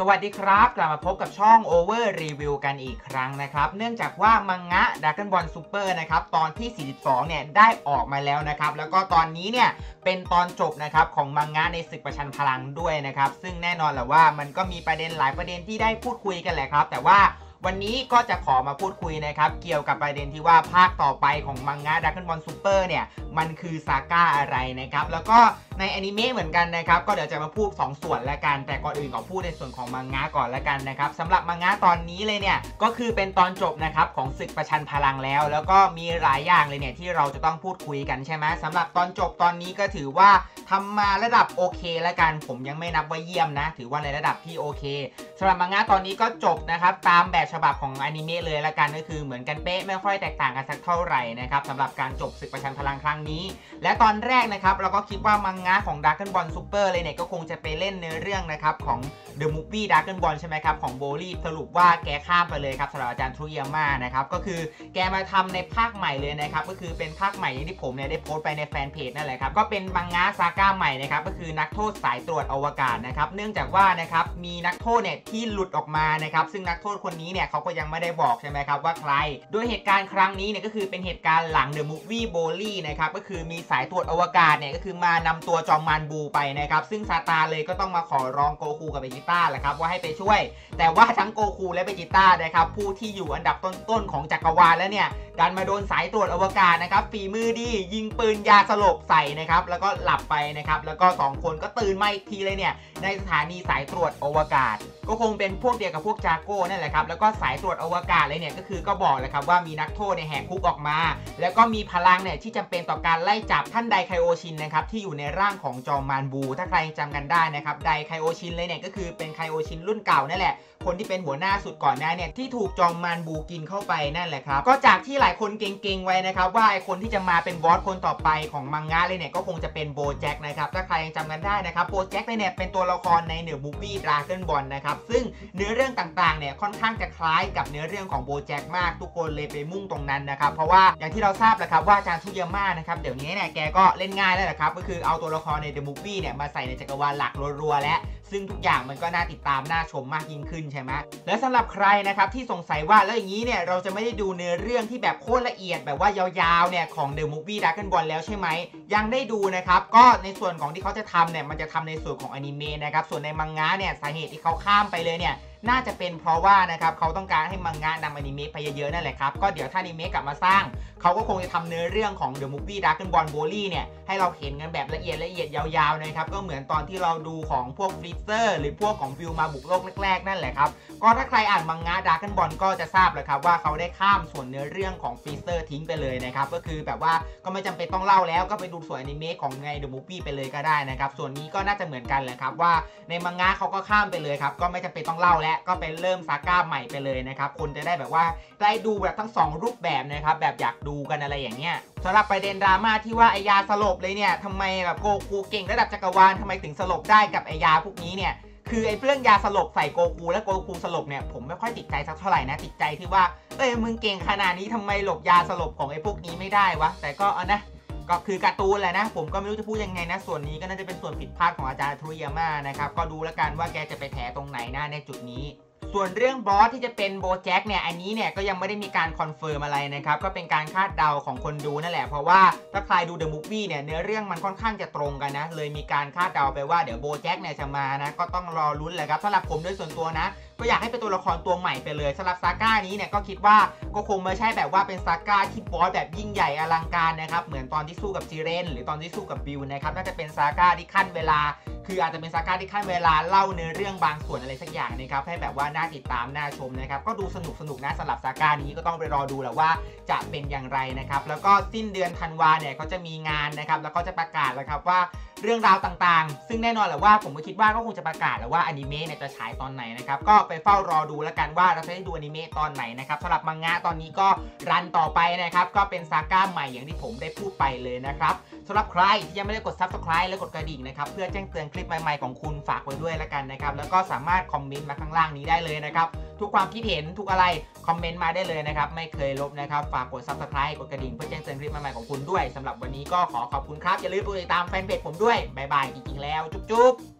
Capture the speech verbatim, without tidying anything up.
สวัสดีครับกลับมาพบกับช่อง Over Review กันอีกครั้งนะครับเนื่องจากว่ามังงะ Dragon Ball Super นะครับตอนที่สี่สิบสองเนี่ยได้ออกมาแล้วนะครับแล้วก็ตอนนี้เนี่ยเป็นตอนจบนะครับของมังงะในศึกประชันพลังด้วยนะครับซึ่งแน่นอนแหละว่ามันก็มีประเด็นหลายประเด็นที่ได้พูดคุยกันแหละครับแต่ว่าวันนี้ก็จะขอมาพูดคุยนะครับเกี่ยวกับประเด็นที่ว่าภาคต่อไปของมังงะ Dragon Ball Super เนี่ยมันคือซาก้าอะไรนะครับแล้วก็ในอนิเมะเหมือนกันนะครับก็เดี๋ยวจะมาพูดสองส่วนละกันแต่ก่อนอื่นขอพูดในส่วนของมังงะก่อนละกันนะครับสำหรับมังงะตอนนี้เลยเนี่ยก็คือเป็นตอนจบนะครับของศึกประชันพลังแล้วแล้วก็มีหลายอย่างเลยเนี่ยที่เราจะต้องพูดคุยกันใช่ไหมสำหรับตอนจบตอนนี้ก็ถือว่าทำมาระดับโอเคละกันผมยังไม่นับว่าเยี่ยมนะถือว่าในระดับที่โอเคสำหรับมังงะตอนนี้ก็จบนะครับตามแบบฉบับของอนิเมะเลยละกันก็คือเหมือนกันเป๊ะไม่ค่อยแตกต่างกันสักเท่าไหร่นะครับสำหรับการจบศึกประชันพลังครั้งนี้และตอนแรกนะครับเราก็คิดว่ามังงะของ Dragon Ball Super เลยเนี่ยก็คงจะไปเล่นในเรื่องนะครับของ The Movie Dragon Ball ใช่ไหมครับของโบลี่สรุปว่าแกข้ามไปเลยครับสำหรับอาจารย์ทรุยาม่านะครับก็คือแกมาทำในภาคใหม่เลยนะครับก็คือเป็นภาคใหม่ที่ผมเนี่ยได้โพสต์ไปในแฟนเพจนั่นแหละครับก็เป็นมังงะซาก้าใหม่นะครับก็คือนักโทษสายตรวจอวกาศนะครับเนื่องจากว่านะครับมีนักโทษเนี่ยที่หลุดออกมานะครับซึ่งนักโทษคนนี้เนี่ยเขาก็ยังไม่ได้บอกใช่ไหมครับว่าใครโดยเหตุการณ์ครั้งนี้เนี่ยก็คือเป็นเหตุการณ์หลัง The Movie โบลี่นะครับก็คือมีสายตรวจอวกาศเนี่ยก็คือมานำตัวจอมมารบูไปนะครับซึ่งซาตานเลยก็ต้องมาขอร้องโกคูกับเบจิต้าแหละครับว่าให้ไปช่วยแต่ว่าทั้งโกคูและเบจิต้านะครับผู้ที่อยู่อันดับต้นๆของจักรวาลแล้วเนี่ยดันมาโดนสายตรวจอวกาศนะครับฝีมือดียิงปืนยาสลบใส่นะครับแล้วก็หลับไปนะครับแล้วก็สองคนก็ตื่นมาอีกทีเลยเนี่ยในสถานีสายตรวจอวกาศก็คงเป็นพวกเดียวกับพวกจาโก้นั่นแหละครับแล้วก็สายตรวจอวกาศเลยเนี่ยก็คือก็บอกเลยครับว่ามีนักโทษในแหกคุกออกมาแล้วก็มีพลังเนี่ยที่จำเป็นต่อการไล่จับท่านไดไคโอชินนะครับที่อยู่ในร่างของจอมมารบูถ้าใครจำกันได้นะครับไดไคโอชินเลยเนี่ยก็คือเป็นไคโอชินรุ่นเก่านั่นแหละคนที่เป็นหัวหน้าสุดก่อนหน้าเนี่ยที่ถูกจอมมารบูกินเข้าไปนั่นแหละครับก็จากที่หลายคนเก่งๆไว้นะครับว่าไอคนที่จะมาเป็นบอสคนต่อไปของมังงะเลยเนี่ยก็คงจะเป็นโบแจ็คนะครับถ้าใครยังจำกันได้นะครับโบแจ็คเลยเนี่ยเป็นตัวละครในเดอะมูฟวี่ดราก้อนบอลนะครับซึ่งเนื้อเรื่องต่างๆเนี่ยค่อนข้างจะคล้ายกับเนื้อเรื่องของโบแจ็คมากทุกคนเลยไปมุ่งตรงนั้นนะครับเพราะว่าอย่างที่เราทราบแหละครับว่าอาจารย์ทรุยาม่านะครับเดี๋ยวนี้เนี่ยแกก็เล่นง่ายแล้วแหละครับก็คือเอาตัวละครในเดอะมูฟวี่เนี่ยมาใส่ในจักรวาลหลักรัวๆและซึ่งทุกอย่างมันก็น่าติดตามน่าชมมากยิ่งขึ้นใช่ไหมและสำหรับใครนะครับที่สงสัยว่าแล้วอย่างนี้เนี่ยเราจะไม่ได้ดูเนื้อเรื่องที่แบบโคตรละเอียดแบบว่ายาวๆเนี่ยของ The Movie Dragon Ball แล้วใช่ไหมยังได้ดูนะครับก็ในส่วนของที่เขาจะทำเนี่ยมันจะทำในส่วนของอนิเมะนะครับส่วนในมังงะเนี่ยสาเหตุที่เขาข้ามไปเลยเนี่ยน่าจะเป็นเพราะว่านะครับเขาต้องการให้มังงะนำอนิเมะไปเยอะๆนั่นแหละครับก็เดี๋ยวถ้าอนิเมะกลับมาสร้างเขาก็คงจะทำเนื้อเรื่องของ The Movie Dragon Ball Broly เนี่ยให้เราเห็นกันแบบละเอียดละเอียดยาวๆนะครับก็เหมือนตอนที่เราดูของพวกฟรีเซอร์หรือพวกของวิวมาบุกโลกแรกๆนั่นแหละครับก็ถ้าใครอ่านมังงะ Dragon Ball ก็จะทราบเลยครับว่าเขาได้ข้ามส่วนเนื้อเรื่องของฟรีเซอร์ทิ้งไปเลยนะครับก็คือแบบว่าก็ไม่จำเป็นต้องเล่าแล้วก็ไปดูส่วนอนิเมะของใน The Movie ไปเลยก็ได้นะครับส่วนนี้ก็น่าจะเหมือนกันแหละครับว่าในมังงะเขาก็ข้ามไปเลยครับก็ไม่จำเป็นต้องเล่าและก็เป็นเริ่มซาก้าใหม่ไปเลยนะครับคนจะได้แบบว่าได้ดูแบบทั้งสองรูปแบบนะครับแบบอยากดูกันอะไรอย่างเงี้ยสำหรับประเด็นดราม่าที่ว่าไอยาสลบเลยเนี่ยทำไมแบบโกคูเก่งระดับจักรวาลทำไมถึงสลบได้กับไอยาพวกนี้เนี่ยคือไอ้เรื่องยาสลบใส่โกคูและโกคูสลบเนี่ยผมไม่ค่อยติดใจสักเท่าไหร่นะติดใจที่ว่าเอ้ยมึงเก่งขนาดนี้ทำไมหลบยาสลบของไอ้พวกนี้ไม่ได้วะแต่ก็เอานะก็คือการ์ตูนแหละนะผมก็ไม่รู้จะพูดยังไงนะส่วนนี้ก็น่าจะเป็นส่วนผิดพลาดของอาจารย์ทรุยาม่านะครับก็ดูแล้วกันว่าแกจะไปแถตรงไหนนะในจุดนี้ส่วนเรื่องบอสที่จะเป็นโบแจ็คเนี่ยอันนี้เนี่ยก็ยังไม่ได้มีการคอนเฟิร์มอะไรนะครับก็เป็นการคาดเดาของคนดูนั่นแหละเพราะว่าถ้าใครดู The Movie เนี่ยเนื้อเรื่องมันค่อนข้างจะตรงกันนะเลยมีการคาดเดาไปว่าเดี๋ยวโบแจ็คเนี่ยจะมานะก็ต้องรอลุ้นเลยครับสำหรับผมโดยส่วนตัวนะก็อยากให้เป็นตัวละครตัวใหม่ไปเลยสำหรับซาก้านี้เนี่ยก็คิดว่าก็คงไม่ใช่แบบว่าเป็นซาก้าที่บอสแบบยิ่งใหญ่อลังการนะครับเหมือนตอนที่สู้กับจิเรนหรือตอนที่สู้กับบิวนะครับน่าจะเป็นซาก้าที่ขั้นเวลาคืออาจจะเป็นซาก้าที่ขั้นเวลาเล่าเนื้อเรื่องบางส่วนอะไรสักอย่างนะครับให้แบบว่าน่าติดตามน่าชมนะครับก็ดูสนุกสนุกนะสำหรับซาก้านี้ก็ต้องไปรอดูแหละว่าจะเป็นอย่างไรนะครับแล้วก็สิ้นเดือนธันวาเนี่ยเขาจะมีงานนะครับแล้วก็จะประกาศแล้วครับว่าเรื่องราวต่างๆซึ่งแน่นอนแหละว่าผมก็คิดว่าก็คงจะประกาศแล้วว่าอนิเมะเนี่ยจะฉายตอนไหนนะครับก็ไปเฝ้ารอดูแล้วกันว่าเราจะได้ดูอนิเมะตอนไหนนะครับสำหรับมังงะตอนนี้ก็รันต่อไปนะครับก็เป็นซาก้าใหม่อย่างที่ผมได้พูดไปเลยนะครับสำหรับใครที่ยังไม่ได้กด ซับสไครบ์ และกดกระดิ่งนะครับเพื่อแจ้งเตือนคลิปใหม่ๆของคุณฝากไว้ด้วยแล้วกันนะครับแล้วก็สามารถคอมเมนต์มาข้างล่างนี้ได้เลยนะครับทุกความคิดเห็นทุกอะไรคอมเมนต์มาได้เลยนะครับไม่เคยลบนะครับฝากกด ซับสไครบ์ กดกระดิ่งเพื่อแจ้งเตือนคลิปใหม่ๆของคุณด้วยสำหรับวันนี้ก็ขอขอบคุณครับอย่าลืมกดติดตามแฟนเพจผมด้วยบายบายจริงๆแล้วจุ๊บๆ